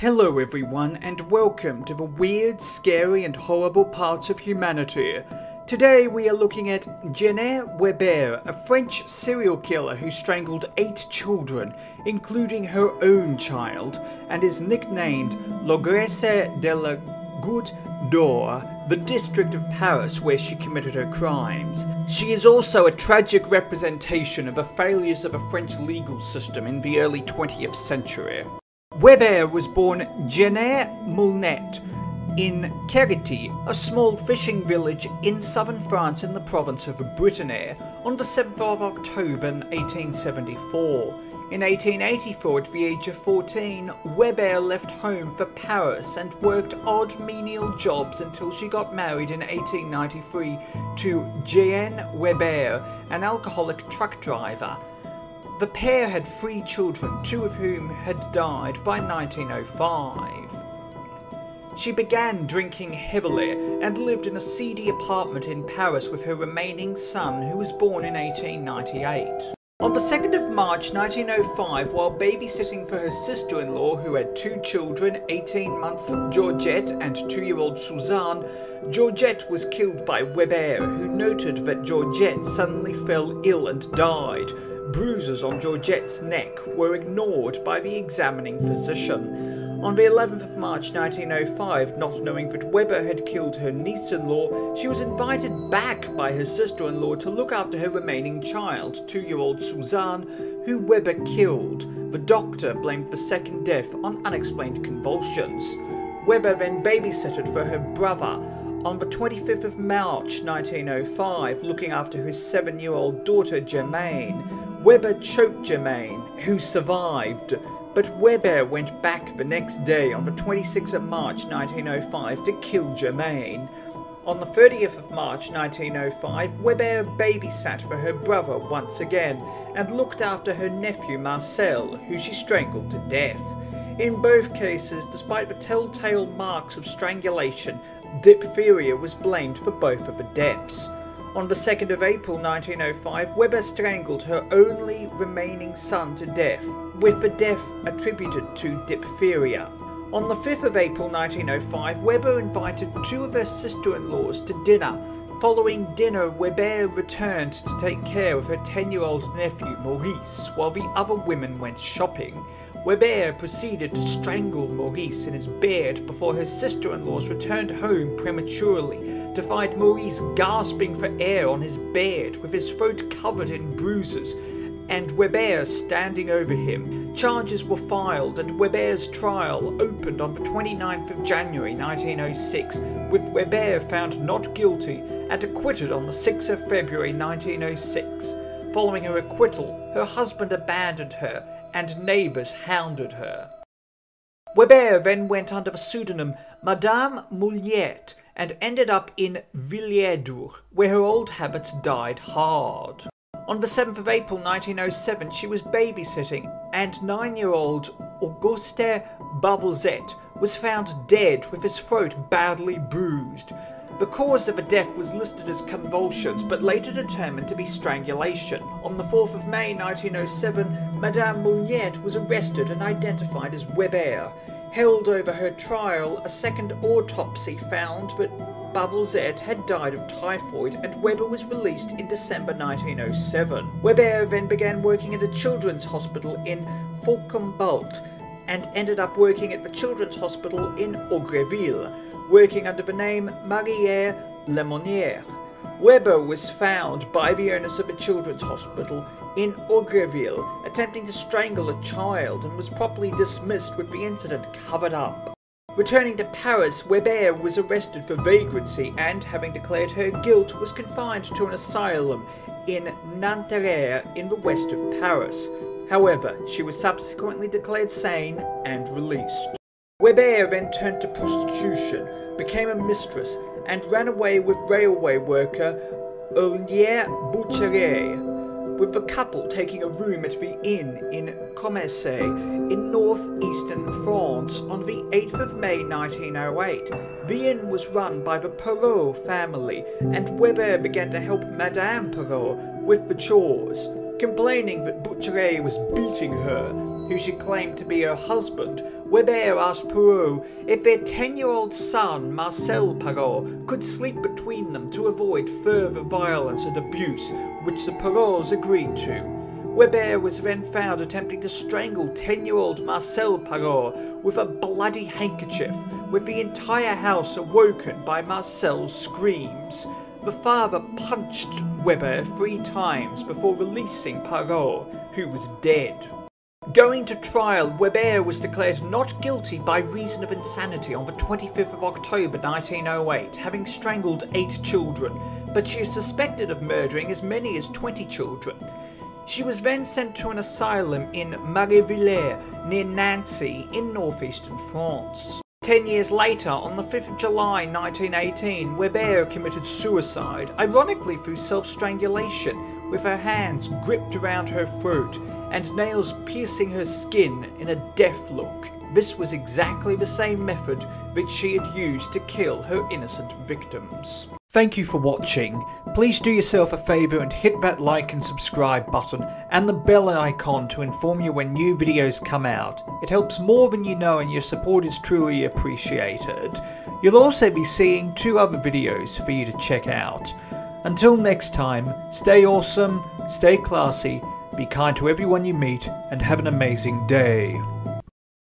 Hello everyone, and welcome to the weird, scary and horrible parts of humanity. Today we are looking at Jeanne Weber, a French serial killer who strangled 8 children, including her own child, and is nicknamed L'Ogresse de la Goutte d'Or, the district of Paris where she committed her crimes. She is also a tragic representation of the failures of a French legal system in the early 20th century. Weber was born Jeanne Moullet in Kerity, a small fishing village in southern France in the province of Brittany, on the 7th of October 1874. In 1884, at the age of 14, Weber left home for Paris and worked odd menial jobs until she got married in 1893 to Jeanne Weber, an alcoholic truck driver. The pair had 3 children, 2 of whom had died by 1905. She began drinking heavily and lived in a seedy apartment in Paris with her remaining son, who was born in 1898. On the 2nd of March 1905, while babysitting for her sister-in-law, who had 2 children, 18-month-old Georgette and 2-year-old Suzanne, Georgette was killed by Weber, who noted that Georgette suddenly fell ill and died. Bruises on Georgette's neck were ignored by the examining physician. On the 11th of March 1905, not knowing that Weber had killed her niece-in-law, she was invited back by her sister-in-law to look after her remaining child, 2-year-old Suzanne, who Weber killed. The doctor blamed the second death on unexplained convulsions. Weber then babysitted for her brother. On the 25th of March 1905, looking after his 7-year-old daughter Germaine, Weber choked Germaine, who survived, but Weber went back the next day on the 26th of March 1905 to kill Germaine. On the 30th of March 1905, Weber babysat for her brother once again and looked after her nephew Marcel, who she strangled to death. In both cases, despite the telltale marks of strangulation, diphtheria was blamed for both of the deaths. On the 2nd of April 1905, Weber strangled her only remaining son to death, with the death attributed to diphtheria. On the 5th of April 1905, Weber invited 2 of her sister-in-laws to dinner. Following dinner, Weber returned to take care of her 10-year-old nephew Maurice, while the other women went shopping. Weber proceeded to strangle Maurice in his bed before her sister-in-laws returned home prematurely to find Maurice gasping for air on his bed with his throat covered in bruises and Weber standing over him. Charges were filed and Weber's trial opened on the 29th of January 1906, with Weber found not guilty and acquitted on the 6th of February 1906. Following her acquittal, her husband abandoned her and neighbours hounded her. Weber then went under the pseudonym Madame Mouliette and ended up in Villedieu, where her old habits died hard. On the 7th of April 1907, she was babysitting and 9-year-old Auguste Bavouzet was found dead with his throat badly bruised. The cause of the death was listed as convulsions, but later determined to be strangulation. On the 4th of May 1907, Madame Mouliette was arrested and identified as Weber. Held over her trial, a second autopsy found that Bavouzet had died of typhoid, and Weber was released in December 1907. Weber then began working at a children's hospital in Faucombault, and ended up working at the children's hospital in Ogreville, working under the name Marie Lemonnier. Weber was found by the owners of a children's hospital in Ogreville attempting to strangle a child and was promptly dismissed with the incident covered up. Returning to Paris, Weber was arrested for vagrancy and, having declared her guilt, was confined to an asylum in Nanterre in the west of Paris. However, she was subsequently declared sane and released. Weber then turned to prostitution, became a mistress, and ran away with railway worker Emile Bouchery, with the couple taking a room at the inn in Commercy in northeastern France on the 8th of May 1908. The inn was run by the Perrault family, and Weber began to help Madame Poirot with the chores, complaining that Bouchery was beating her, who she claimed to be her husband. Weber asked Perrault if their 10-year-old son, Marcel Perrault, could sleep between them to avoid further violence and abuse, which the Perrauts agreed to. Weber was then found attempting to strangle 10-year-old Marcel Perrault with a bloody handkerchief, with the entire house awoken by Marcel's screams. The father punched Weber 3 times before releasing Perrault, who was dead. Going to trial, Weber was declared not guilty by reason of insanity on the 25th of October 1908, having strangled 8 children, but she is suspected of murdering as many as 20 children. She was then sent to an asylum in Maréville, near Nancy, in northeastern France. 10 years later, on the 5th of July 1918, Weber committed suicide, ironically through self-strangulation, with her hands gripped around her throat and nails piercing her skin in a death look. This was exactly the same method that she had used to kill her innocent victims. Thank you for watching. Please do yourself a favour and hit that like and subscribe button and the bell icon to inform you when new videos come out. It helps more than you know and your support is truly appreciated. You'll also be seeing 2 other videos for you to check out. Until next time, stay awesome, stay classy, be kind to everyone you meet, and have an amazing day.